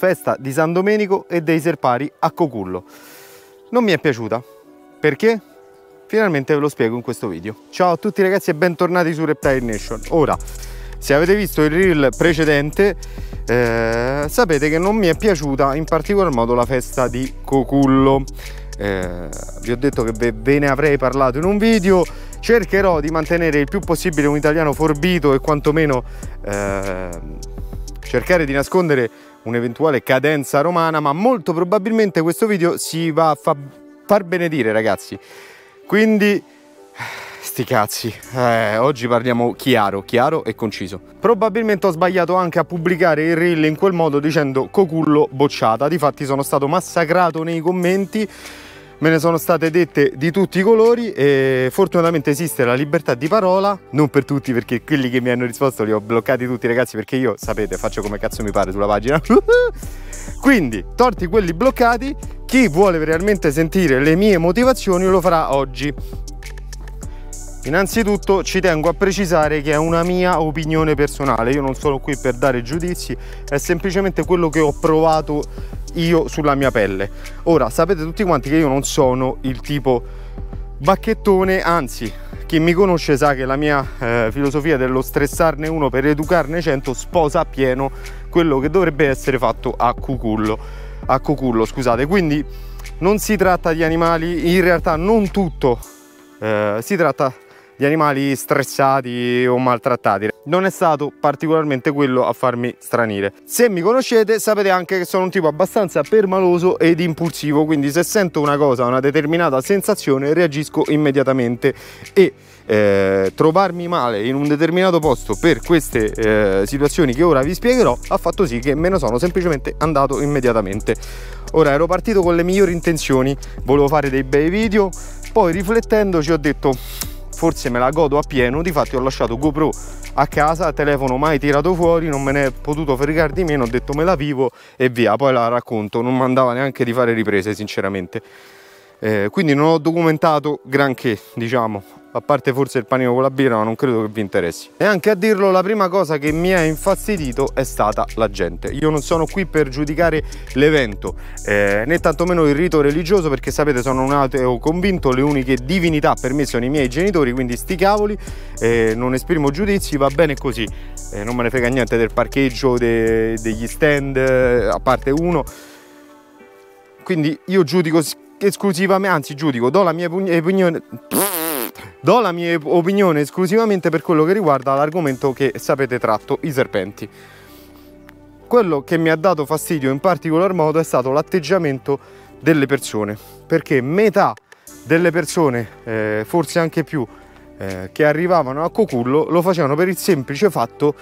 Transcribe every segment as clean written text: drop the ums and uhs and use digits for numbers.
festa di San Domenico e dei Serpari a Cocullo. Non mi è piaciuta. Perché? Finalmente ve lo spiego in questo video. Ciao a tutti ragazzi e bentornati su Reptile Nation. Ora, se avete visto il reel precedente, sapete che non mi è piaciuta in particolar modo la festa di Cocullo. Vi ho detto che ve ne avrei parlato in un video. Cercherò di mantenere il più possibile un italiano forbito e quantomeno cercare di nascondere un'eventuale cadenza romana, ma molto probabilmente questo video si va a far benedire, ragazzi. Quindi sti cazzi, oggi parliamo chiaro e conciso. Probabilmente ho sbagliato anche a pubblicare il reel in quel modo, dicendo Cocullo bocciata. Difatti sono stato massacrato nei commenti, me ne sono state dette di tutti i colori e fortunatamente esiste la libertà di parola. Non per tutti, perché quelli che mi hanno risposto li ho bloccati tutti, ragazzi, perché io, sapete, faccio come cazzo mi pare sulla pagina. Quindi, tolti quelli bloccati, chi vuole realmente sentire le mie motivazioni lo farà oggi. Innanzitutto ci tengo a precisare che è una mia opinione personale, io non sono qui per dare giudizi, è semplicemente quello che ho provato io sulla mia pelle. Ora, sapete tutti quanti che io non sono il tipo bacchettone, anzi, chi mi conosce sa che la mia filosofia dello stressarne uno per educarne 100 sposa appieno quello che dovrebbe essere fatto a Cocullo, scusate. Quindi non si tratta di animali, in realtà non tutto si tratta di animali stressati o maltrattati. Non è stato particolarmente quello a farmi stranire. Se mi conoscete sapete anche che sono un tipo abbastanza permaloso ed impulsivo, quindi se sento una cosa, una determinata sensazione, reagisco immediatamente e trovarmi male in un determinato posto per queste situazioni che ora vi spiegherò ha fatto sì che me ne sono semplicemente andato immediatamente. Ora, ero partito con le migliori intenzioni, volevo fare dei bei video, poi riflettendoci ho detto forse me la godo appieno. Difatti ho lasciato GoPro a casa, telefono mai tirato fuori, non me ne è potuto fregare di meno, ho detto me la vivo e via, poi la racconto. Non mi andava neanche di fare riprese sinceramente, quindi non ho documentato granché, diciamo, a parte forse il panino con la birra, ma non credo che vi interessi. E anche a dirlo, la prima cosa che mi ha infastidito è stata la gente. Io non sono qui per giudicare l'evento, né tantomeno il rito religioso, perché sapete sono un ateo convinto, le uniche divinità per me sono i miei genitori, quindi sti cavoli, non esprimo giudizi, va bene così, non me ne frega niente del parcheggio, degli stand, a parte uno. Quindi io giudico esclusivamente, anzi giudico, do la mia opinione, esclusivamente per quello che riguarda l'argomento che sapete tratto, i serpenti. Quello che mi ha dato fastidio in particolar modo è stato l'atteggiamento delle persone, perché metà delle persone, forse anche più, che arrivavano a Cocullo lo facevano per il semplice fatto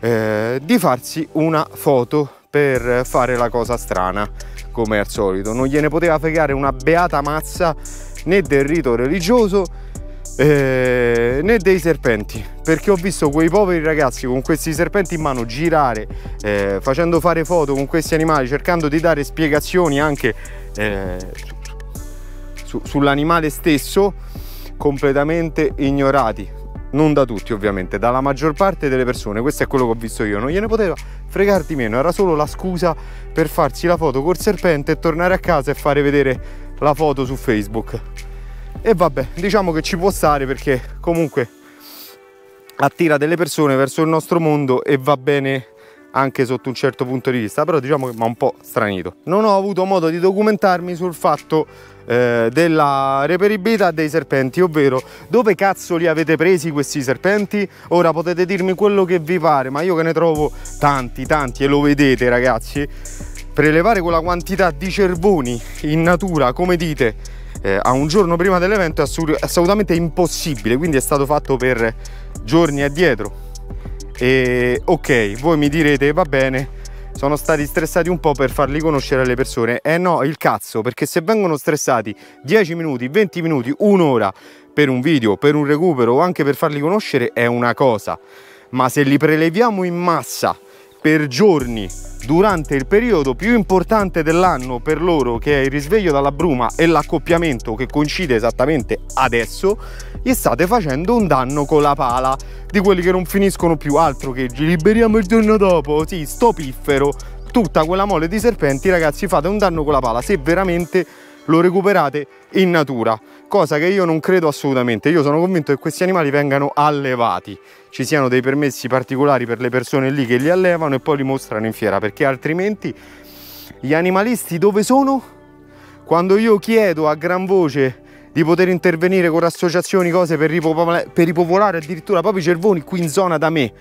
di farsi una foto, per fare la cosa strana come al solito. Non gliene poteva fregare una beata mazza né del rito religioso né dei serpenti, perché ho visto quei poveri ragazzi con questi serpenti in mano girare, facendo fare foto con questi animali, cercando di dare spiegazioni anche sull'animale stesso, completamente ignorati. Non da tutti ovviamente, dalla maggior parte delle persone, questo è quello che ho visto io. Non gliene poteva fregar di meno, era solo la scusa per farsi la foto col serpente e tornare a casa e fare vedere la foto su Facebook. E vabbè, diciamo che ci può stare, perché comunque attira delle persone verso il nostro mondo e va bene anche sotto un certo punto di vista, però diciamo che mi ha un po' stranito. Non ho avuto modo di documentarmi sul fatto della reperibilità dei serpenti, ovvero dove cazzo li avete presi questi serpenti? Ora potete dirmi quello che vi pare, ma io che ne trovo tanti e lo vedete ragazzi, prelevare quella quantità di cervoni in natura, come dite, a un giorno prima dell'evento è assolutamente impossibile, quindi è stato fatto per giorni addietro. E ok, voi mi direte va bene, sono stati stressati un po' per farli conoscere alle persone. Eh no, il cazzo, perché se vengono stressati 10 minuti, 20 minuti, un'ora per un video, per un recupero o anche per farli conoscere è una cosa, ma se li preleviamo in massa per giorni durante il periodo più importante dell'anno per loro, che è il risveglio dalla bruma e l'accoppiamento, che coincide esattamente adesso, gli state facendo un danno con la pala, di quelli che non finiscono più, altro che liberiamo il giorno dopo, sì, sto piffero, tutta quella mole di serpenti, ragazzi, fate un danno con la pala se veramente lo recuperate in natura, cosa che io non credo assolutamente. Io sono convinto che questi animali vengano allevati, ci siano dei permessi particolari per le persone lì che li allevano e poi li mostrano in fiera, perché altrimenti gli animalisti dove sono? Quando io chiedo a gran voce di poter intervenire con associazioni, cose per ripopolare addirittura proprio i cervoni qui in zona da me,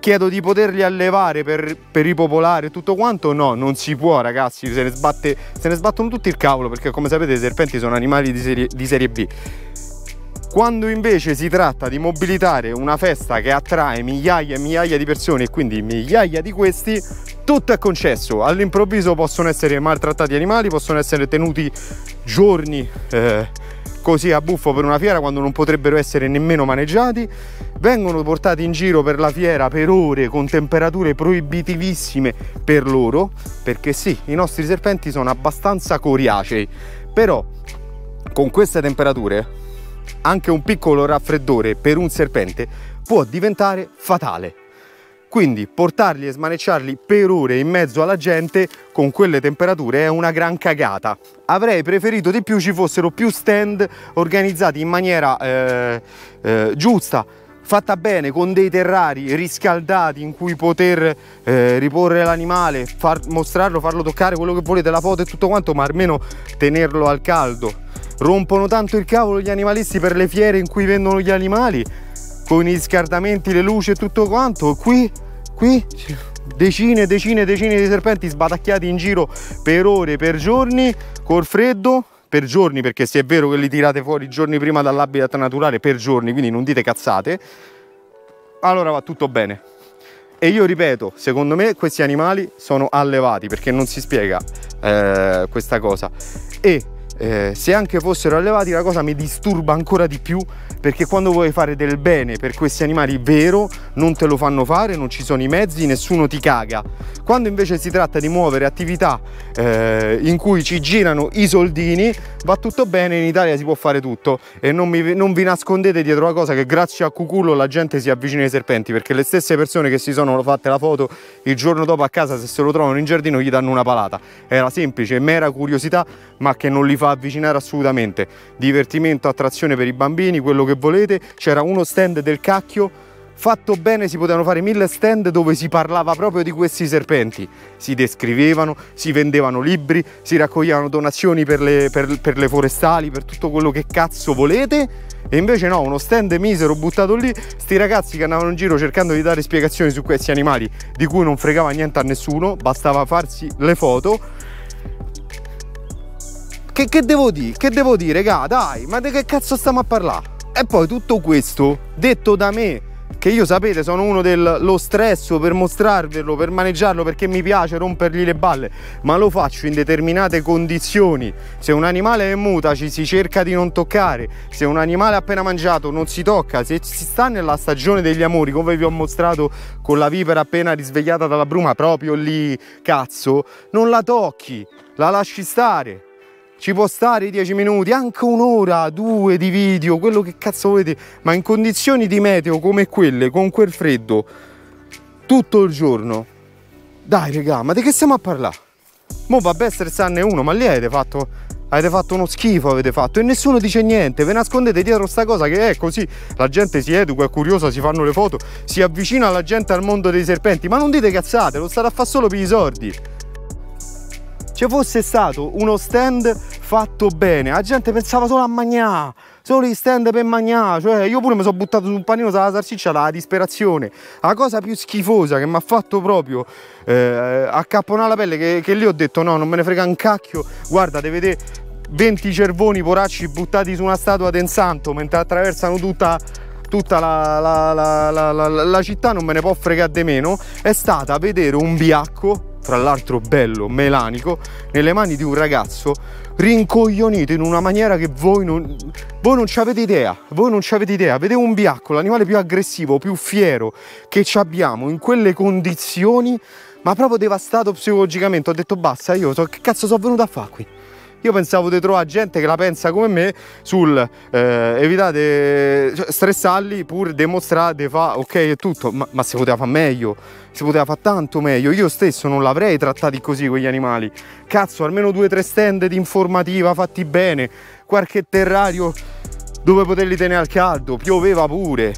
chiedo di poterli allevare per ripopolare tutto quanto, no, non si può, ragazzi, se ne sbattono tutti il cavolo, perché come sapete i serpenti sono animali di serie B. Quando invece si tratta di mobilitare una festa che attrae migliaia e migliaia di persone e quindi migliaia di questi, tutto è concesso. All'improvviso possono essere maltrattati animali, possono essere tenuti giorni così a buffo per una fiera quando non potrebbero essere nemmeno maneggiati, vengono portati in giro per la fiera per ore con temperature proibitivissime per loro, perché sì, i nostri serpenti sono abbastanza coriacei, però con queste temperature anche un piccolo raffreddore per un serpente può diventare fatale. Quindi portarli e smanecciarli per ore in mezzo alla gente con quelle temperature è una gran cagata. Avrei preferito di più ci fossero più stand organizzati in maniera giusta, fatta bene, con dei terrari riscaldati in cui poter riporre l'animale, mostrarlo, farlo toccare, quello che volete, la foto e tutto quanto, ma almeno tenerlo al caldo. Rompono tanto il cavolo gli animalisti per le fiere in cui vendono gli animali, con gli scardamenti, le luci e tutto quanto. Qui decine e decine e decine di serpenti sbatacchiati in giro per ore, per giorni, col freddo, per giorni, perché se è vero che li tirate fuori giorni prima dall'habitat naturale, per giorni, quindi non dite cazzate, allora va tutto bene. E io ripeto, secondo me questi animali sono allevati, perché non si spiega questa cosa. E se anche fossero allevati, la cosa mi disturba ancora di più, perché quando vuoi fare del bene per questi animali vero non te lo fanno fare, non ci sono i mezzi, nessuno ti caga. Quando invece si tratta di muovere attività in cui ci girano i soldini, va tutto bene, in Italia si può fare tutto e non vi nascondete dietro la cosa che grazie a Cocullo la gente si avvicina ai serpenti, perché le stesse persone che si sono fatte la foto il giorno dopo a casa, se se lo trovano in giardino gli danno una palata. Era semplice, mera curiosità, ma che non li fa avvicinare assolutamente. Divertimento, attrazione per i bambini, quello che volete. C'era uno stand del cacchio, fatto bene si potevano fare 1000 stand dove si parlava proprio di questi serpenti, si descrivevano, si vendevano libri, si raccoglievano donazioni per le forestali, per tutto quello che cazzo volete. E invece no, uno stand misero buttato lì, sti ragazzi che andavano in giro cercando di dare spiegazioni su questi animali di cui non fregava niente a nessuno, bastava farsi le foto. Che devo dire, raga, dai, ma di che cazzo stiamo a parlare? E poi tutto questo detto da me, che io sapete sono uno dello stresso per mostrarvelo, per maneggiarlo, perché mi piace rompergli le balle, ma lo faccio in determinate condizioni. Se un animale è muta ci si cerca di non toccare, se un animale appena mangiato non si tocca, se si sta nella stagione degli amori, come vi ho mostrato con la vipera appena risvegliata dalla bruma, proprio lì, cazzo, non la tocchi, la lasci stare. Ci può stare 10 minuti, anche un'ora, 2 di video, quello che cazzo volete, ma in condizioni di meteo come quelle, con quel freddo, tutto il giorno. Dai regà, ma di che stiamo a parlare? Mo vabbè stressarne uno, ma lì avete fatto uno schifo, avete fatto, e nessuno dice niente, ve nascondete dietro sta cosa che è così, la gente si educa, è curiosa, si fanno le foto, si avvicina alla gente al mondo dei serpenti, ma non dite cazzate, lo state a fare solo per i soldi. Se fosse stato uno stand fatto bene, la gente pensava solo a mangiare, solo gli stand per mangiare, cioè io pure mi sono buttato su un panino dalla salsiccia dalla disperazione. La cosa più schifosa che mi ha fatto proprio accapponare la pelle, che lì ho detto no, non me ne frega un cacchio, guarda, devi vedere 20 cervoni poracci buttati su una statua di un santo mentre attraversano tutta la città, non me ne può fregare di meno, è stata vedere un biacco, tra l'altro bello, melanico, nelle mani di un ragazzo rincoglionito in una maniera che voi non ci avete idea, vedete un biacco, l'animale più aggressivo, più fiero che ci abbiamo, in quelle condizioni, ma proprio devastato psicologicamente. Ho detto basta, io che cazzo sono venuto a fare qui? Io pensavo di trovare gente che la pensa come me sul evitate, cioè, stressarli pur dimostrate fa ok e tutto, ma si poteva fare meglio, si poteva fare tanto meglio. Io stesso non l'avrei trattati così quegli animali. Cazzo, almeno 2 o 3 stand di informativa fatti bene, qualche terrario dove poterli tenere al caldo, pioveva pure.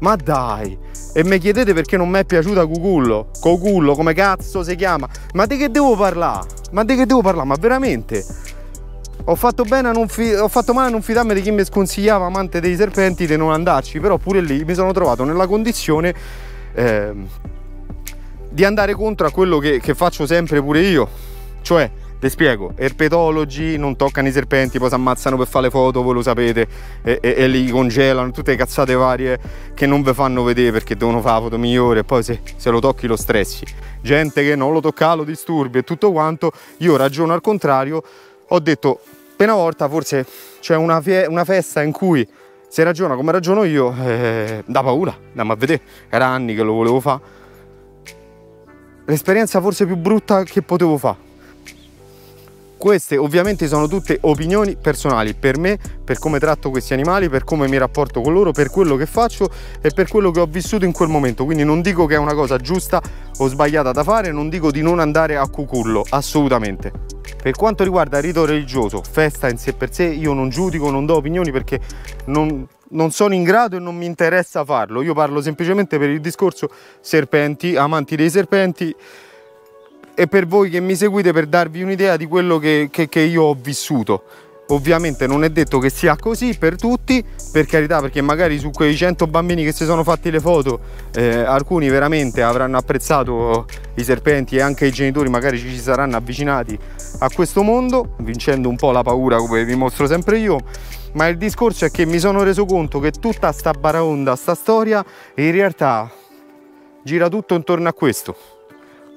Ma dai, e mi chiedete perché non mi è piaciuta Cocullo? Cocullo, come cazzo si chiama? Ma di che devo parlare? Ma veramente? Ho fatto bene a non ho fatto male a non fidarmi di chi mi sconsigliava, amante dei serpenti, di non andarci, però pure lì mi sono trovato nella condizione di andare contro a quello che faccio sempre pure io. Cioè, vi spiego, erpetologi non toccano i serpenti, poi si ammazzano per fare le foto, voi lo sapete, e li congelano, tutte le cazzate varie che non vi fanno vedere perché devono fare la foto migliore, e poi se lo tocchi lo stressi. Gente che non lo tocca, lo disturbi e tutto quanto. Io ragiono al contrario, ho detto, per una volta forse c'è una festa in cui se ragiona come ragiono io, da paura, andiamo a vedere, era anni che lo volevo fare. L'esperienza forse più brutta che potevo fare. Queste ovviamente sono tutte opinioni personali, per me, per come tratto questi animali, per come mi rapporto con loro, per quello che faccio e per quello che ho vissuto in quel momento. Quindi non dico che è una cosa giusta o sbagliata da fare, non dico di non andare a Cocullo, assolutamente. Per quanto riguarda il rito religioso, festa in sé per sé, io non giudico, non do opinioni perché non sono in grado e non mi interessa farlo. Io parlo semplicemente per il discorso serpenti, amanti dei serpenti, e per voi che mi seguite, per darvi un'idea di quello che io ho vissuto. Ovviamente non è detto che sia così per tutti, per carità, perché magari su quei 100 bambini che si sono fatti le foto alcuni veramente avranno apprezzato i serpenti e anche i genitori magari ci si saranno avvicinati a questo mondo, vincendo un po' la paura come vi mostro sempre io. Ma il discorso è che mi sono reso conto che tutta sta baraonda, sta storia, in realtà gira tutto intorno a questo.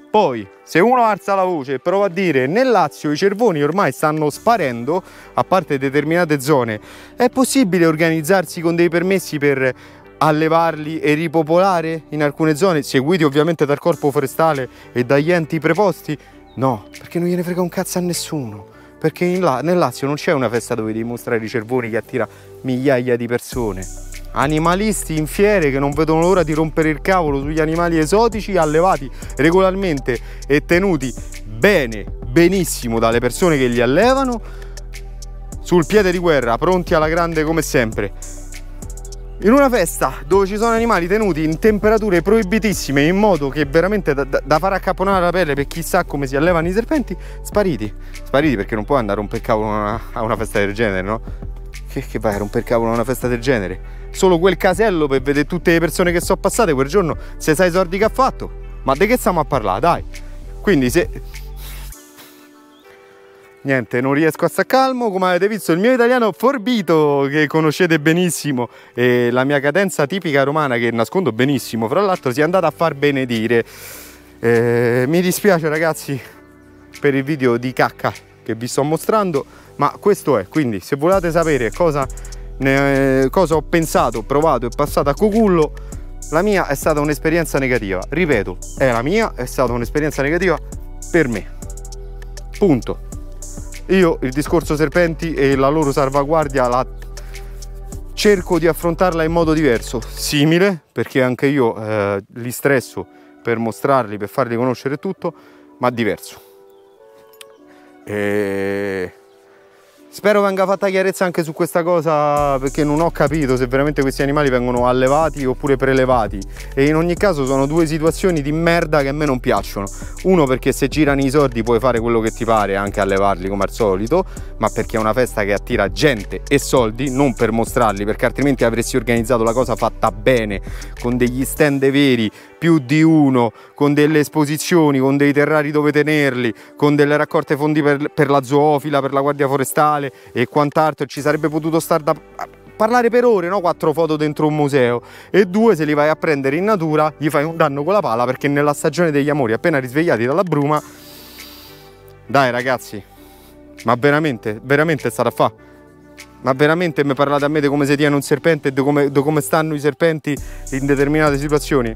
Poi, se uno alza la voce e prova a dire nel Lazio i cervoni ormai stanno sparendo, a parte determinate zone, è possibile organizzarsi con dei permessi per allevarli e ripopolare in alcune zone, seguiti ovviamente dal corpo forestale e dagli enti preposti? No, perché non gliene frega un cazzo a nessuno. Perché nel Lazio non c'è una festa dove devi mostrare i cervoni che attira migliaia di persone. Animalisti in fiere che non vedono l'ora di rompere il cavolo sugli animali esotici allevati regolarmente e tenuti bene, benissimo dalle persone che li allevano, sul piede di guerra, pronti alla grande come sempre. In una festa dove ci sono animali tenuti in temperature proibitissime, in modo che veramente da far accapponare la pelle per chissà come si allevano i serpenti, spariti perché non puoi andare a rompere il cavolo a una festa del genere, no? Che vai a rompere il cavolo a una festa del genere? Solo quel casello per vedere tutte le persone che sono passate quel giorno, se sai i soldi che ha fatto, ma di che stiamo a parlare, dai? Quindi se... Niente, non riesco a star calmo, come avete visto il mio italiano forbito, che conoscete benissimo, e la mia cadenza tipica romana che nascondo benissimo, fra l'altro, si è andata a far benedire. Mi dispiace ragazzi per il video di cacca che vi sto mostrando, ma questo è. Quindi se volete sapere cosa ho pensato, provato e passato a Cocullo, la mia è stata un'esperienza negativa. Ripeto, è stata un'esperienza negativa per me. Punto. Io il discorso serpenti e la loro salvaguardia cerco di affrontarla in modo diverso, simile, perché anche io li stresso per mostrarli, per farli conoscere tutto, ma diverso. E... spero venga fatta chiarezza anche su questa cosa, perché non ho capito se veramente questi animali vengono allevati oppure prelevati, e in ogni caso sono due situazioni di merda che a me non piacciono. Uno perché se girano i soldi puoi fare quello che ti pare, anche allevarli come al solito, ma perché è una festa che attira gente e soldi, non per mostrarli, perché altrimenti avresti organizzato la cosa fatta bene, con degli stand veri, più di uno, con delle esposizioni, con dei terrari dove tenerli, con delle raccolte fondi per la zoofila, per la guardia forestale e quant'altro. Ci sarebbe potuto stare da parlare per ore, no? 4 foto dentro un museo. E 2, se li vai a prendere in natura gli fai un danno con la pala, perché nella stagione degli amori, appena risvegliati dalla bruma, dai ragazzi, ma veramente sarà a fa'. Ma veramente mi parlate a me di come si tiene un serpente e di come stanno i serpenti in determinate situazioni?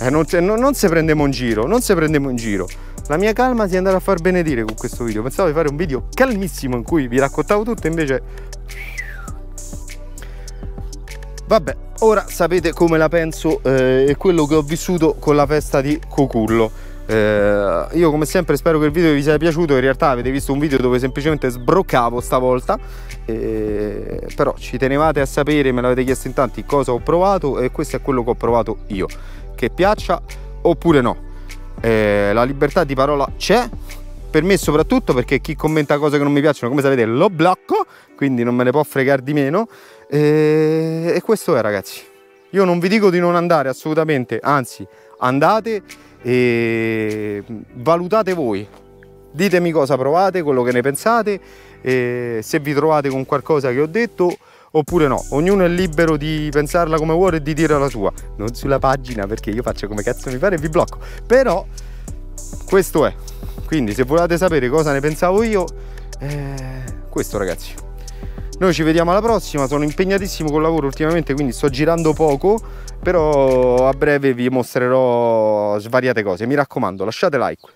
Non si prendiamo in giro, La mia calma si è andata a far benedire con questo video. Pensavo di fare un video calmissimo in cui vi raccontavo tutto, invece vabbè, ora sapete come la penso e quello che ho vissuto con la festa di Cocullo. Io come sempre spero che il video vi sia piaciuto. In realtà avete visto un video dove semplicemente sbroccavo stavolta, però ci tenevate a sapere, me l'avete chiesto in tanti, cosa ho provato, e questo è quello che ho provato io, che piaccia oppure no. La libertà di parola c'è, per me soprattutto, perché chi commenta cose che non mi piacciono, come sapete, lo blocco, quindi non me ne può fregare di meno. E questo è, ragazzi, io non vi dico di non andare assolutamente, anzi andate e valutate voi, ditemi cosa provate, quello che ne pensate, e se vi trovate con qualcosa che ho detto oppure no. Ognuno è libero di pensarla come vuole e di dire la sua, non sulla pagina, perché io faccio come cazzo mi pare e vi blocco, però questo è. Quindi se volete sapere cosa ne pensavo io, questo, ragazzi, noi ci vediamo alla prossima. Sono impegnatissimo col lavoro ultimamente, quindi sto girando poco, però a breve vi mostrerò svariate cose. Mi raccomando, lasciate like,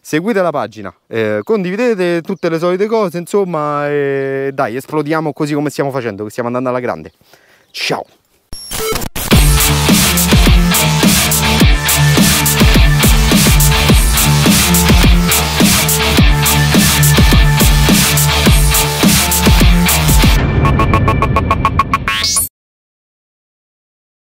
seguite la pagina, condividete tutte le solite cose, insomma, dai, esplodiamo così come stiamo facendo, che stiamo andando alla grande. Ciao!